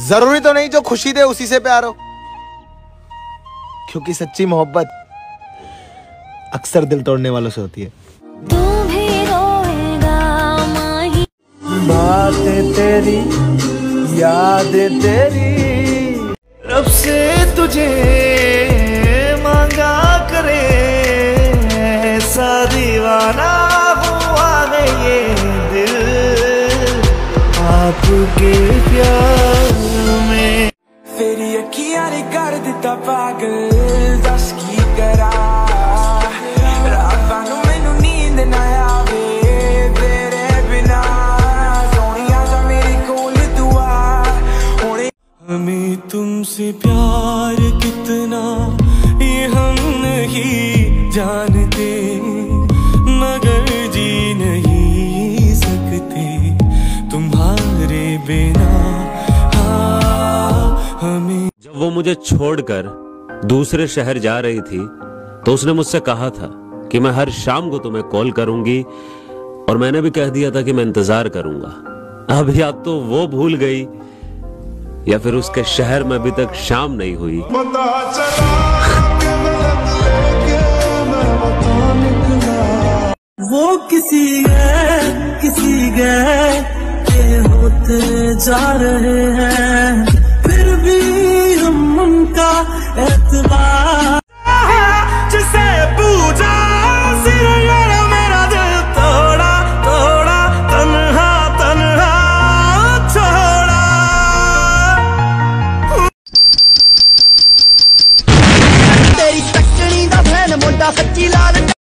जरूरी तो नहीं जो खुशी दे उसी से प्यार हो, क्योंकि सच्ची मोहब्बत अक्सर दिल तोड़ने वालों से होती है। बातें तेरी, यादें तेरी, रब से तुझे मांगा करे, ऐसा दीवाना हुआ है ये दिल आपके प्यार में। तेरी अखियां ने कर दिता पागल, दस की करा तुमसे प्यार कितना ये हम नहीं जानते, मगर जी नहीं सकते तुम्हारे बिना। हाँ हमें। जब वो मुझे छोड़कर दूसरे शहर जा रही थी तो उसने मुझसे कहा था कि मैं हर शाम को तुम्हें कॉल करूंगी, और मैंने भी कह दिया था कि मैं इंतजार करूंगा। अब या तो वो भूल गई या फिर उसके शहर में अभी तक शाम नहीं हुई। पता चला वो किसी गए के होते जा रहे हैं, फिर भी हम उनका एतबार जिसे पूजा सच्ची लाल।